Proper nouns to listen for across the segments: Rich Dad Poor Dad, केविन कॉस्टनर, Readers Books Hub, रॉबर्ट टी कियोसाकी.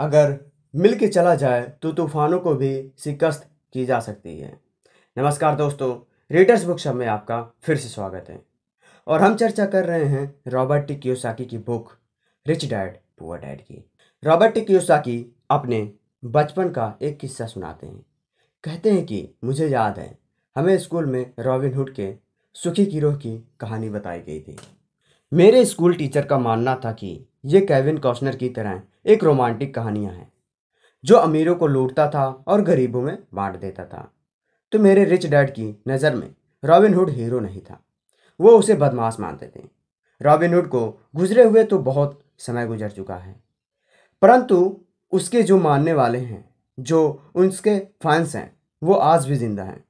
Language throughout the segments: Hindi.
अगर मिल के चला जाए तो तूफानों को भी शिकस्त की जा सकती है। नमस्कार दोस्तों, रीडर्स बुक्स हब में आपका फिर से स्वागत है और हम चर्चा कर रहे हैं रॉबर्ट टी कियोसाकी की book Rich Dad Poor Dad की। रॉबर्ट टी कियोसाकी अपने बचपन का एक किस्सा सुनाते हैं। कहते हैं कि मुझे याद है हमें स्कूल में रॉबिन हुड के सुखी गिरोह की कहानी बताई गई थी। मेरे स्कूल टीचर का मानना था कि ये केविन कॉस्टनर की तरह एक रोमांटिक कहानियाँ हैं जो अमीरों को लूटता था और गरीबों में बांट देता था। तो मेरे रिच डैड की नज़र में रॉबिन हुड हीरो नहीं था, वो उसे बदमाश मानते थे। रॉबिन हुड को गुजरे हुए तो बहुत समय गुजर चुका है, परंतु उसके जो मानने वाले हैं, जो उनके फैंस हैं, वो आज भी जिंदा हैं।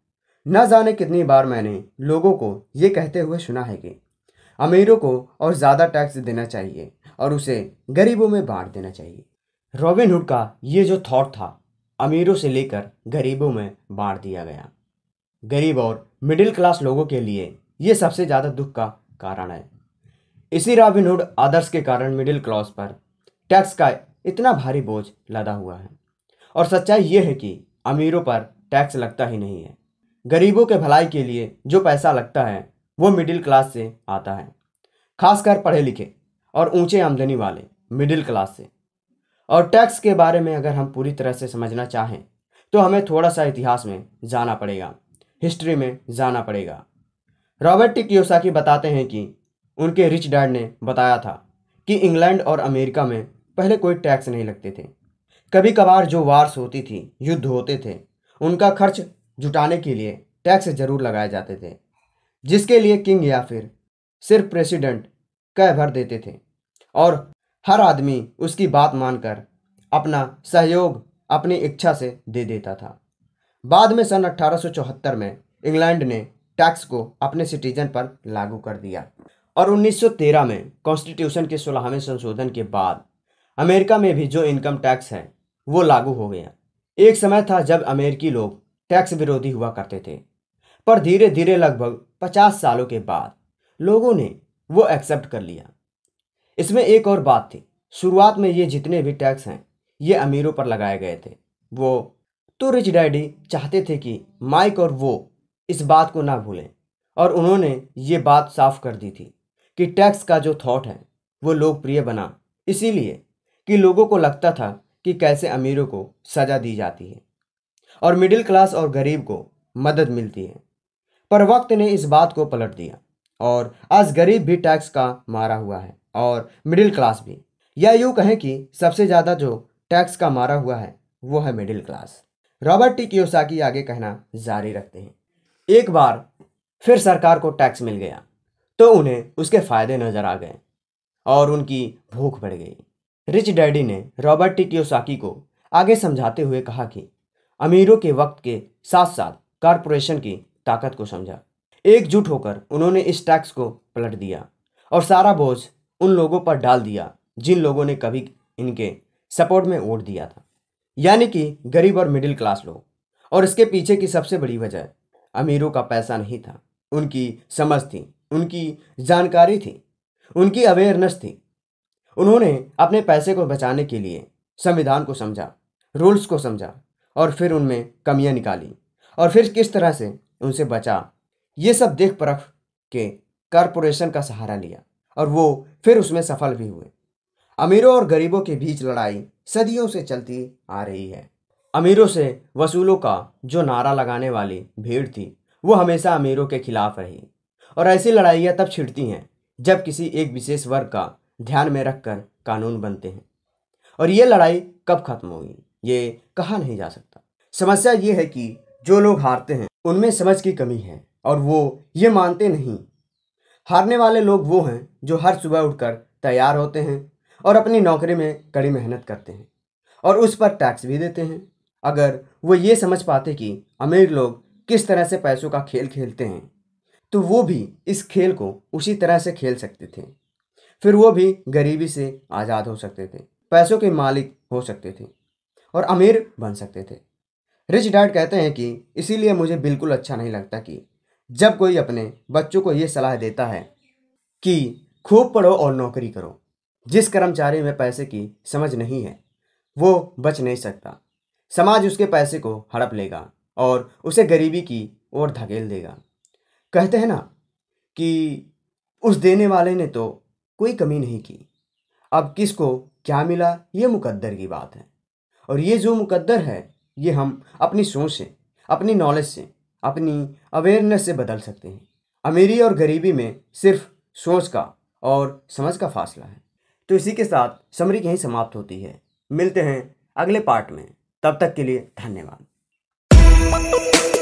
न जाने कितनी बार मैंने लोगों को ये कहते हुए सुना है कि अमीरों को और ज़्यादा टैक्स देना चाहिए और उसे गरीबों में बांट देना चाहिए। रॉबिन हुड का ये जो थॉट था, अमीरों से लेकर गरीबों में बांट दिया गया। गरीब और मिडिल क्लास लोगों के लिए ये सबसे ज़्यादा दुख का कारण है। इसी रॉबिन हुड आदर्श के कारण मिडिल क्लास पर टैक्स का इतना भारी बोझ लदा हुआ है। और सच्चाई ये है कि अमीरों पर टैक्स लगता ही नहीं है। गरीबों के भलाई के लिए जो पैसा लगता है वो मिडिल क्लास से आता है, खासकर पढ़े लिखे और ऊंचे आमदनी वाले मिडिल क्लास से। और टैक्स के बारे में अगर हम पूरी तरह से समझना चाहें तो हमें थोड़ा सा इतिहास में जाना पड़ेगा, हिस्ट्री में जाना पड़ेगा। रॉबर्ट टी कियोसाकी बताते हैं कि उनके रिच डैड ने बताया था कि इंग्लैंड और अमेरिका में पहले कोई टैक्स नहीं लगते थे। कभी कभार जो वार्स होती थी, युद्ध होते थे, उनका खर्च जुटाने के लिए टैक्स जरूर लगाए जाते थे, जिसके लिए किंग या फिर सिर्फ प्रेसिडेंट कह भर देते थे और हर आदमी उसकी बात मानकर अपना सहयोग अपनी इच्छा से दे देता था। बाद में सन 1874 में इंग्लैंड ने टैक्स को अपने सिटीजन पर लागू कर दिया और 1913 में कॉन्स्टिट्यूशन के 16वें संशोधन के बाद अमेरिका में भी जो इनकम टैक्स है वो लागू हो गया। एक समय था जब अमेरिकी लोग टैक्स विरोधी हुआ करते थे, पर धीरे धीरे लगभग 50 सालों के बाद लोगों ने वो एक्सेप्ट कर लिया। इसमें एक और बात थी, शुरुआत में ये जितने भी टैक्स हैं ये अमीरों पर लगाए गए थे। वो तो रिच डैडी चाहते थे कि माइक और वो इस बात को ना भूलें और उन्होंने ये बात साफ कर दी थी कि टैक्स का जो थॉट है वो लोकप्रिय बना इसीलिए कि लोगों को लगता था कि कैसे अमीरों को सज़ा दी जाती है और मिडिल क्लास और गरीब को मदद मिलती है। पर वक्त ने इस बात को पलट दिया और आज गरीब भी टैक्स का मारा हुआ है और मिडिल क्लास भी, या यूँ कहें कि सबसे ज़्यादा जो टैक्स का मारा हुआ है वो है middle class. रॉबर्ट टी कियोसाकी आगे कहना जारी रखते हैं। एक बार फिर सरकार को टैक्स मिल गया तो उन्हें उसके फ़ायदे नज़र आ गए और उनकी भूख बढ़ गई। रिच डैडी ने रॉबर्ट टी कियोसाकी को आगे समझाते हुए कहा कि अमीरों के वक्त के साथ साथ कॉरपोरेशन की ताकत को समझा। एकजुट होकर उन्होंने इस टैक्स को पलट दिया और सारा बोझ उन लोगों पर डाल दिया जिन लोगों ने कभी इनके सपोर्ट में वोट दिया था, यानी कि गरीब और मिडिल क्लास लोग। और इसके पीछे की सबसे बड़ी वजह अमीरों का पैसा नहीं था, उनकी समझ थी, उनकी जानकारी थी, उनकी अवेयरनेस थी। उन्होंने अपने पैसे को बचाने के लिए संविधान को समझा, रूल्स को समझा और फिर उनमें कमियां निकाली और फिर किस तरह से उनसे बचा, ये सब देख परख के कॉरपोरेशन का सहारा लिया और वो फिर उसमें सफल भी हुए। अमीरों और गरीबों के बीच लड़ाई सदियों से चलती आ रही है। अमीरों से वसूलों का जो नारा लगाने वाली भीड़ थी वो हमेशा अमीरों के खिलाफ रही और ऐसी लड़ाइयाँ तब छिड़ती हैं जब किसी एक विशेष वर्ग का ध्यान में रखकर कानून बनते हैं। और ये लड़ाई कब खत्म होगी ये कहा नहीं जा सकता। समस्या ये है कि जो लोग हारते हैं उनमें समझ की कमी है और वो ये मानते नहीं। हारने वाले लोग वो हैं जो हर सुबह उठकर तैयार होते हैं और अपनी नौकरी में कड़ी मेहनत करते हैं और उस पर टैक्स भी देते हैं। अगर वो ये समझ पाते कि अमीर लोग किस तरह से पैसों का खेल खेलते हैं तो वो भी इस खेल को उसी तरह से खेल सकते थे, फिर वो भी गरीबी से आज़ाद हो सकते थे, पैसों के मालिक हो सकते थे और अमीर बन सकते थे। रिच डैड कहते हैं कि इसीलिए मुझे बिल्कुल अच्छा नहीं लगता कि जब कोई अपने बच्चों को ये सलाह देता है कि खूब पढ़ो और नौकरी करो। जिस कर्मचारी में पैसे की समझ नहीं है वो बच नहीं सकता। समाज उसके पैसे को हड़प लेगा और उसे गरीबी की ओर धकेल देगा। कहते हैं ना कि उस देने वाले ने तो कोई कमी नहीं की, अब किसको क्या मिला ये मुकद्दर की बात है। और ये जो मुकद्दर है ये हम अपनी सोच से, अपनी नॉलेज से, अपनी अवेयरनेस से बदल सकते हैं। अमीरी और गरीबी में सिर्फ सोच का और समझ का फासला है। तो इसी के साथ समरी यहीं समाप्त होती है। मिलते हैं अगले पार्ट में, तब तक के लिए धन्यवाद।